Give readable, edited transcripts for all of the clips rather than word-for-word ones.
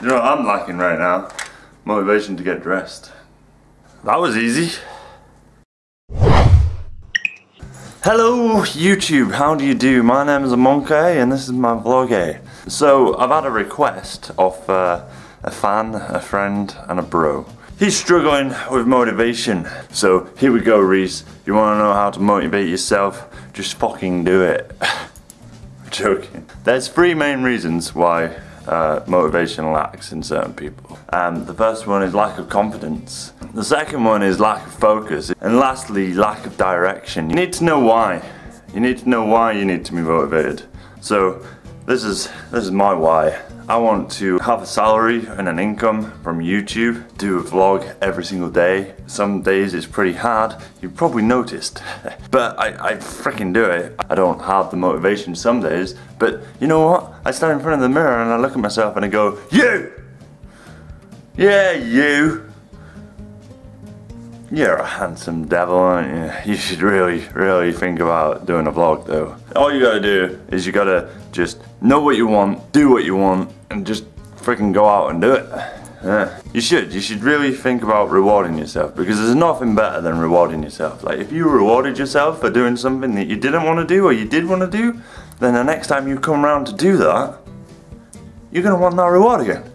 You know what I'm lacking right now? Motivation to get dressed. That was easy. Hello YouTube, how do you do? My name is Monkaiy and this is my vlog. So I've had a request of a fan, a friend and a bro. He's struggling with motivation. So here we go, Reese. You want to know how to motivate yourself? Just fucking do it. I'm joking. There's three main reasons why motivation lacks in certain people. The first one is lack of confidence. The second one is lack of focus. And lastly, lack of direction. You need to know why. You need to know why you need to be motivated. So this is my why. I want to have a salary and an income from YouTube, do a vlog every single day. Some days it's pretty hard, you've probably noticed. But I freaking do it. I don't have the motivation some days, but you know what? I stand in front of the mirror and I look at myself and I go, you! Yeah, you! You're a handsome devil, aren't you? You should really, really think about doing a vlog though. All you gotta do is you gotta just know what you want, do what you want, and just freaking go out and do it. Yeah. You should really think about rewarding yourself, because there's nothing better than rewarding yourself. Like, if you rewarded yourself for doing something that you didn't want to do or you did want to do, then the next time you come around to do that, you're gonna want that reward again.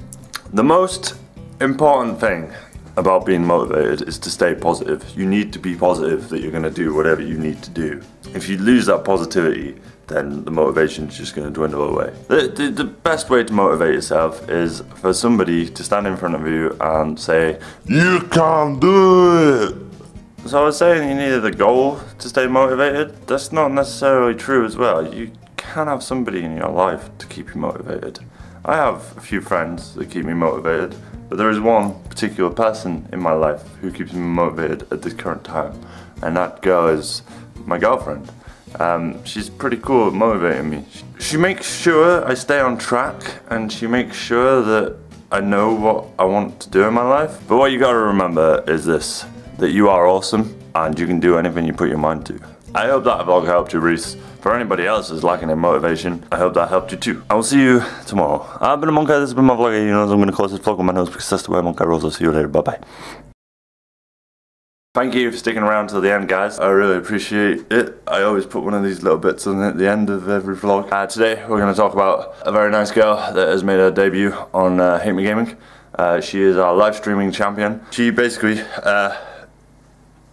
The most important thing about being motivated is to stay positive. You need to be positive that you're gonna do whatever you need to do. If you lose that positivity, then the motivation is just gonna dwindle away. The best way to motivate yourself is for somebody to stand in front of you and say, you can do it! So I was saying you needed a goal to stay motivated. That's not necessarily true as well. You can have somebody in your life to keep you motivated. I have a few friends that keep me motivated, but there is one particular person in my life who keeps me motivated at this current time, and that girl is my girlfriend. She's pretty cool at motivating me. She makes sure I stay on track, and she makes sure that I know what I want to do in my life. But what you gotta remember is this, that you are awesome and you can do anything you put your mind to. I hope that vlog helped you, Reese. For anybody else who's lacking in motivation, I hope that helped you too. I will see you tomorrow. I've been a Monkaiy, this has been my vlog. You know, I'm going to close this vlog with my nose because that's the way Monkaiy rolls. I'll see you later. Bye bye. Thank you for sticking around till the end, guys. I really appreciate it. I always put one of these little bits on at the end of every vlog. Today, we're going to talk about a very nice girl that has made her debut on Hate Me Gaming. She is our live streaming champion. She basically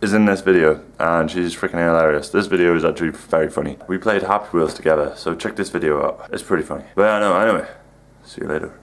is in this video and she's freaking hilarious. This video is actually very funny. We played Happy Wheels together, so check this video out. It's pretty funny. But yeah, no, anyway, see you later.